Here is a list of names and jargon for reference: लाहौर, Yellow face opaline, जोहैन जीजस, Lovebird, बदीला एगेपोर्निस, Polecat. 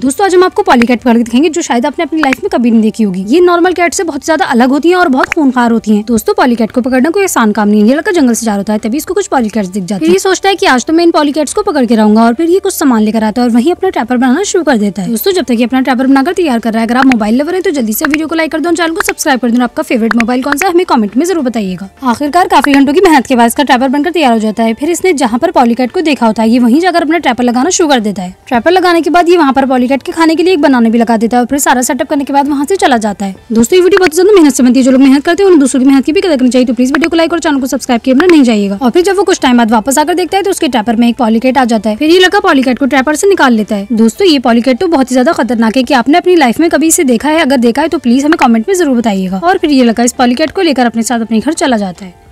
दोस्तों आज हम आपको पॉलीकैट पकड़ के दिखाएंगे जो शायद आपने अपनी लाइफ में कभी नहीं देखी होगी। ये नॉर्मल कैट से बहुत ज्यादा अलग होती है और बहुत खूनखार होती है। दोस्तों पॉलीकैट को पकड़ना कोई आसान काम नहीं है। ये लड़का जंगल से जा रहा है तभी इसको कुछ पॉलीकैट्स दिख जाते हैं। ये सोचता है कि आज तो मैं इन पॉलीकैट्स को पकड़ के रहूंगा और फिर ये कुछ सामान लेकर आता है और वहीं अपना ट्रैपर बनाना शुरू कर देता है। दोस्तों जब तक ये अपना ट्रैपर बनाकर तैयार कर रहा है, अगर आप मोबाइल लवर है तो जल्दी से वीडियो को लाइक कर दो, चैनल को सब्सक्राइब कर दो। आपका फेवरेट मोबाइल कौन सा हमें कमेंट में जरूर बताइएगा। आखिरकार काफी घंटों की मेहनत के बाद इसका ट्रैपर बनकर तैयार हो जाता है। फिर इसने जहाँ पर पॉलीकैट को देखा होता है ये वहीं जाकर अपना ट्रैपर लगाना शुरू कर देता है। ट्रैपर लगाने के बाद ये वहाँ पर पॉलीकैट के खाने के लिए एक बनाना भी लगा देता है और फिर सारा सेटअप करने के बाद वहाँ से चला जाता है। दोस्तों ये वीडियो बहुत ज्यादा मेहनत से बनती है। जो लोग मेहनत करते हैं उन्हें दूसरों की मेहनत की भी कदर करनी चाहिए। तो प्लीज वीडियो को लाइक और चैनल को सब्सक्राइब करना नहीं जाइएगा। और फिर जब वो कुछ टाइम बाद वापस आकर देखता है तो उसके ट्रैपर में एक पॉलीकैट आ जाता है। फिर ये लड़का पॉलीकैट को ट्रैपर से निकाल लेता है। दोस्तों ये पॉलीकैट तो बहुत ही ज्यादा खतरनाक है कि आपने अपनी लाइफ में कभी इसे देखा है। अगर देखा है तो प्लीज हमें कमेंट में जरूर बताइएगा। और फिर ये लड़का इस पॉलीकैट को लेकर अपने साथ अपने घर चला जाता है।